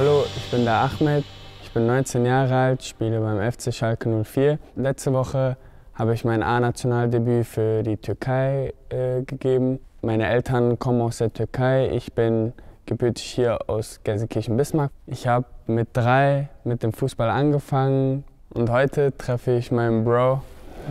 Hallo, ich bin der Ahmed, ich bin 19 Jahre alt, spiele beim FC Schalke 04. Letzte Woche habe ich mein A-Nationaldebüt für die Türkei gegeben. Meine Eltern kommen aus der Türkei, ich bin gebürtig hier aus Gelsenkirchen Bismarck. Ich habe mit 3 mit dem Fußball angefangen und heute treffe ich meinen Bro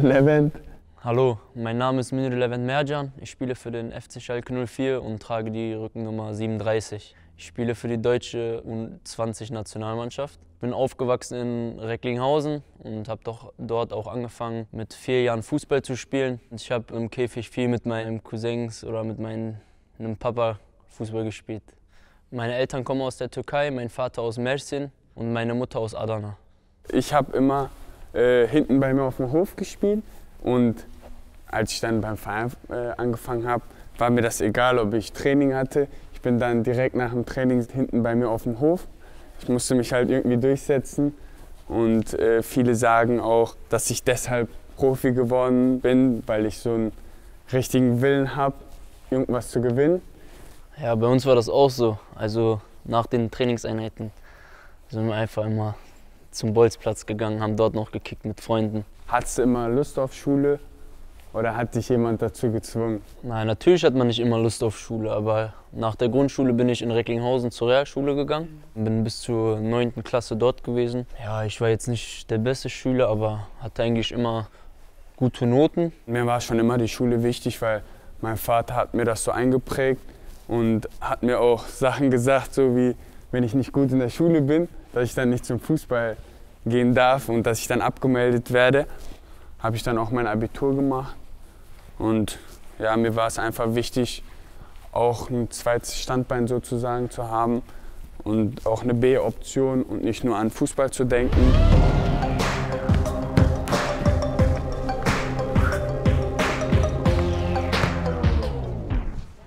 Levent. Hallo, mein Name ist Münir Levent Mercan. Ich spiele für den FC Schalke 04 und trage die Rückennummer 37. Ich spiele für die deutsche U20-Nationalmannschaft. Bin aufgewachsen in Recklinghausen und habe dort auch angefangen, mit 4 Jahren Fußball zu spielen. Ich habe im Käfig viel mit meinen Cousins oder mit meinem Papa Fußball gespielt. Meine Eltern kommen aus der Türkei, mein Vater aus Mersin und meine Mutter aus Adana. Ich habe immer hinten bei mir auf dem Hof gespielt. Und als ich dann beim Verein angefangen habe, war mir das egal, ob ich Training hatte. Ich bin dann direkt nach dem Training hinten bei mir auf dem Hof. Ich musste mich halt irgendwie durchsetzen. Und viele sagen auch, dass ich deshalb Profi geworden bin, weil ich so einen richtigen Willen habe, irgendwas zu gewinnen. Ja, bei uns war das auch so. Also nach den Trainingseinheiten sind wir einfach immer zum Bolzplatz gegangen, haben dort noch gekickt mit Freunden. Hattest du immer Lust auf Schule oder hat dich jemand dazu gezwungen? Nein, natürlich hat man nicht immer Lust auf Schule, aber nach der Grundschule bin ich in Recklinghausen zur Realschule gegangen. Bin bis zur 9. Klasse dort gewesen. Ja, ich war jetzt nicht der beste Schüler, aber hatte eigentlich immer gute Noten. Mir war schon immer die Schule wichtig, weil mein Vater hat mir das so eingeprägt und hat mir auch Sachen gesagt, so wie wenn ich nicht gut in der Schule bin, dass ich dann nicht zum Fußball gehen darf und dass ich dann abgemeldet werde, habe ich dann auch mein Abitur gemacht. Und ja, mir war es einfach wichtig, auch ein zweites Standbein sozusagen zu haben und auch eine B-Option und nicht nur an Fußball zu denken.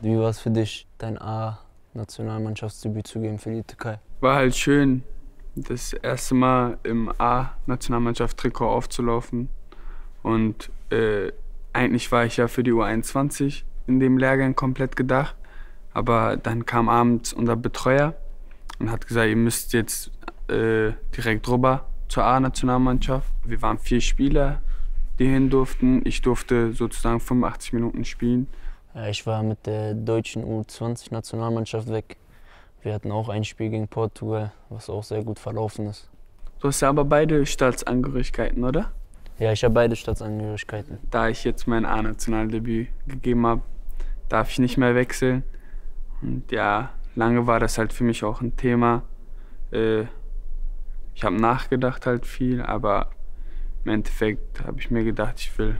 Wie war es für dich, dein A-Nationalmannschaftsdebüt zu geben für die Türkei? War halt schön. Das erste Mal im A-Nationalmannschaft-Trikot aufzulaufen und eigentlich war ich ja für die U21 in dem Lehrgang komplett gedacht, aber dann kam abends unser Betreuer und hat gesagt, ihr müsst jetzt direkt rüber zur A-Nationalmannschaft. Wir waren 4 Spieler, die hin durften. Ich durfte sozusagen 85 Minuten spielen. Ja, ich war mit der deutschen U20-Nationalmannschaft weg. Wir hatten auch ein Spiel gegen Portugal, was auch sehr gut verlaufen ist. Du hast ja aber beide Staatsangehörigkeiten, oder? Ja, ich habe beide Staatsangehörigkeiten. Da ich jetzt mein A-Nationaldebüt gegeben habe, darf ich nicht mehr wechseln. Und ja, lange war das halt für mich auch ein Thema. Ich habe nachgedacht halt viel, aber im Endeffekt habe ich mir gedacht, ich will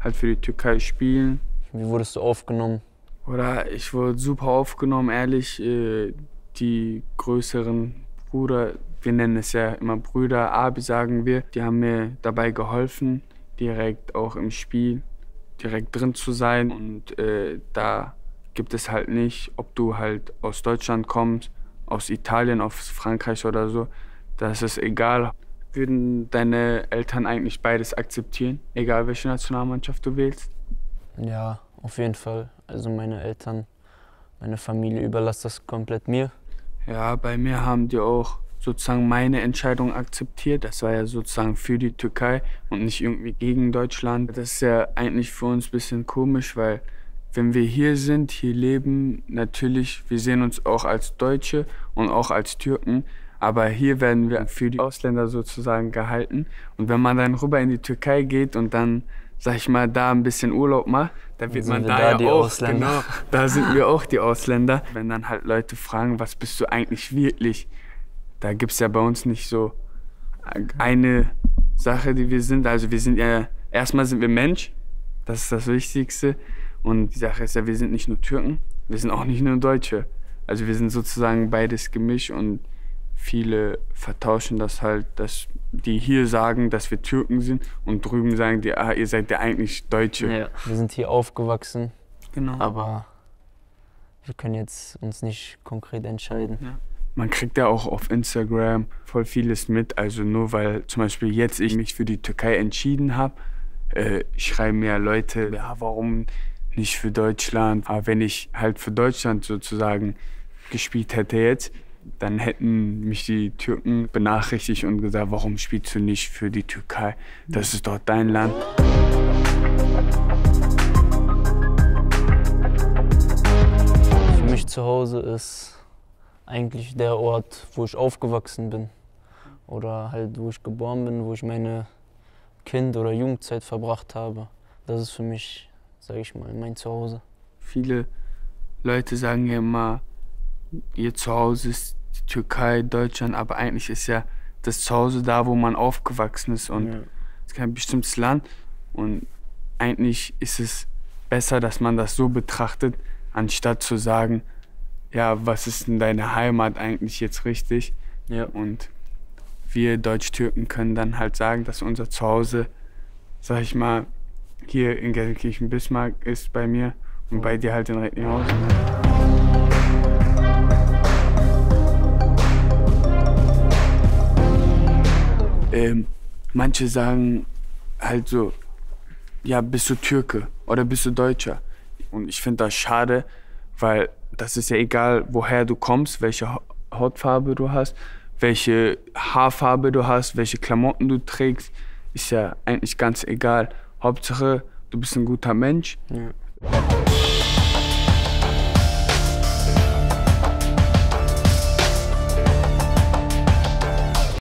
halt für die Türkei spielen. Wie wurdest du aufgenommen? Oder ich wurde super aufgenommen, ehrlich. Die größeren Brüder, wir nennen es ja immer Brüder, Abi sagen wir, die haben mir dabei geholfen, direkt auch im Spiel, direkt drin zu sein. Und da gibt es halt nicht, ob du halt aus Deutschland kommst, aus Italien, aus Frankreich oder so, das ist egal. Würden deine Eltern eigentlich beides akzeptieren, egal welche Nationalmannschaft du wählst? Ja, auf jeden Fall. Also meine Eltern, meine Familie überlässt das komplett mir. Ja, bei mir haben die auch sozusagen meine Entscheidung akzeptiert. Das war ja sozusagen für die Türkei und nicht irgendwie gegen Deutschland. Das ist ja eigentlich für uns ein bisschen komisch, weil wenn wir hier sind, hier leben, natürlich, wir sehen uns auch als Deutsche und auch als Türken, aber hier werden wir für die Ausländer sozusagen gehalten. Und wenn man dann rüber in die Türkei geht und dann, sag ich mal, da ein bisschen Urlaub macht, dann wird man da ja die auch, Ausländer. Genau, da sind wir auch die Ausländer. Wenn dann halt Leute fragen, was bist du eigentlich wirklich, da gibt es ja bei uns nicht so eine Sache, die wir sind. Also wir sind ja, erstmal sind wir Mensch, das ist das Wichtigste. Und die Sache ist ja, wir sind nicht nur Türken, wir sind auch nicht nur Deutsche. Also wir sind sozusagen beides gemischt und viele vertauschen das halt, dass die hier sagen, dass wir Türken sind und drüben sagen die, ah, ihr seid ja eigentlich Deutsche. Ja, wir sind hier aufgewachsen, genau. Aber wir können jetzt uns nicht konkret entscheiden. Ja. Man kriegt ja auch auf Instagram voll vieles mit, also nur weil zum Beispiel jetzt ich mich für die Türkei entschieden habe, schreiben mir Leute, ja, warum nicht für Deutschland? Aber wenn ich halt für Deutschland sozusagen gespielt hätte jetzt, dann hätten mich die Türken benachrichtigt und gesagt, warum spielst du nicht für die Türkei? Das ist doch dein Land. Für mich zu Hause ist eigentlich der Ort, wo ich aufgewachsen bin. Oder halt, wo ich geboren bin, wo ich meine Kind- oder Jugendzeit verbracht habe. Das ist für mich, sage ich mal, mein Zuhause. Viele Leute sagen ja immer, ihr Zuhause ist die Türkei, Deutschland, aber eigentlich ist ja das Zuhause da, wo man aufgewachsen ist und es ist kein bestimmtes Land. Und eigentlich ist es besser, dass man das so betrachtet, anstatt zu sagen, ja, was ist denn deine Heimat eigentlich jetzt richtig? Ja. Und wir Deutsch-Türken können dann halt sagen, dass unser Zuhause, sag ich mal, hier in Gelsenkirchen Bismarck ist bei mir und bei dir halt in Recklinghausen. Manche sagen halt so, ja, bist du Türke oder bist du Deutscher? Und ich finde das schade, weil das ist ja egal, woher du kommst, welche Hautfarbe du hast, welche Haarfarbe du hast, welche Klamotten du trägst, ist ja eigentlich ganz egal. Hauptsache, du bist ein guter Mensch. Ja.